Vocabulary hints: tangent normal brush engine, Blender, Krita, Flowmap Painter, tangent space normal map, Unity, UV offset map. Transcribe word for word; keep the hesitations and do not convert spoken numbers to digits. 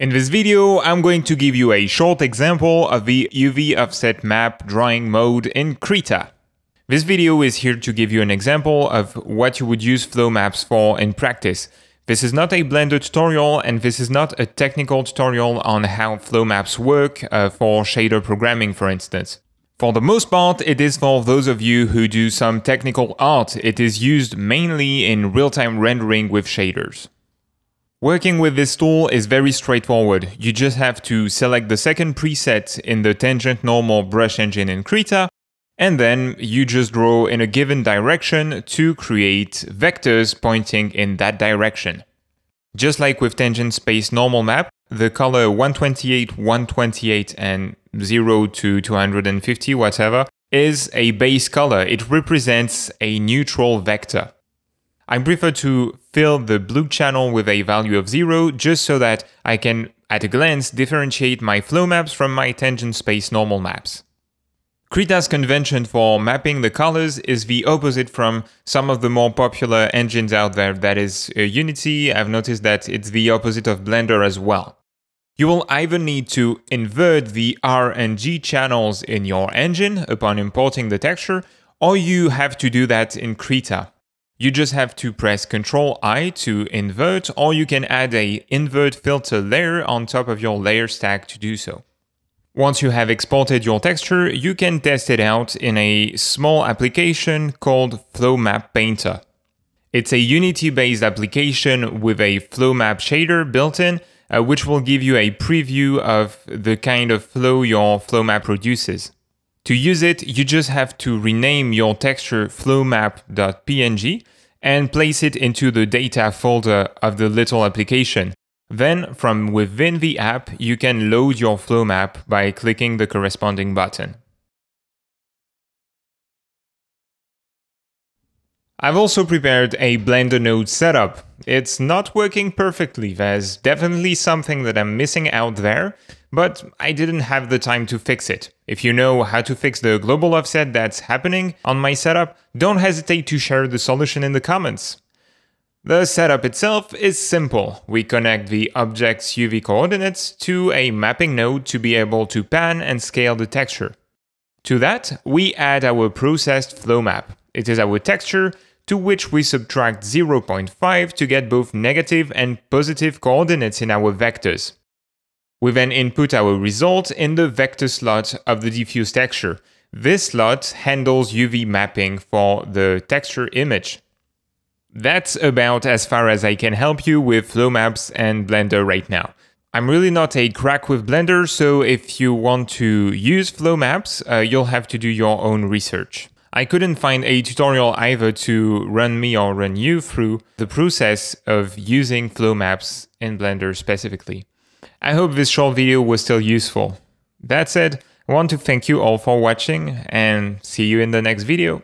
In this video, I'm going to give you a short example of the U V offset map drawing mode in Krita. This video is here to give you an example of what you would use flow maps for in practice. This is not a Blender tutorial, and this is not a technical tutorial on how flow maps work uh, for shader programming, for instance. For the most part, it is for those of you who do some technical art. It is used mainly in real-time rendering with shaders. Working with this tool is very straightforward. You just have to select the second preset in the tangent normal brush engine in Krita, and then you just draw in a given direction to create vectors pointing in that direction. Just like with tangent space normal map, the color one twenty-eight, one twenty-eight, and zero to two hundred fifty, whatever, is a base color. It represents a neutral vector. I prefer to fill the blue channel with a value of zero just so that I can, at a glance, differentiate my flow maps from my tangent space normal maps. Krita's convention for mapping the colors is the opposite from some of the more popular engines out there. That is uh, Unity. I've noticed that it's the opposite of Blender as well. You will either need to invert the R and G channels in your engine upon importing the texture, or you have to do that in Krita. You just have to press control I to invert, or you can add a invert filter layer on top of your layer stack to do so. Once you have exported your texture, you can test it out in a small application called Flowmap Painter. It's a Unity-based application with a Flowmap shader built in, uh, which will give you a preview of the kind of flow your Flowmap produces. To use it, you just have to rename your texture flowmap dot P N G and place it into the data folder of the little application. Then, from within the app, you can load your flow map by clicking the corresponding button. I've also prepared a Blender node setup. It's not working perfectly. There's definitely something that I'm missing out there, but I didn't have the time to fix it. If you know how to fix the global offset that's happening on my setup, don't hesitate to share the solution in the comments. The setup itself is simple. We connect the object's U V coordinates to a mapping node to be able to pan and scale the texture. To that, we add our processed flow map. It is our texture, to which we subtract zero point five to get both negative and positive coordinates in our vectors. We then input our result in the vector slot of the diffuse texture. This slot handles U V mapping for the texture image. That's about as far as I can help you with flow maps and Blender right now. I'm really not a crack with Blender, so if you want to use flow maps, uh, you'll have to do your own research. I couldn't find a tutorial either to run me or run you through the process of using flow maps in Blender specifically. I hope this short video was still useful. That said, I want to thank you all for watching, and see you in the next video.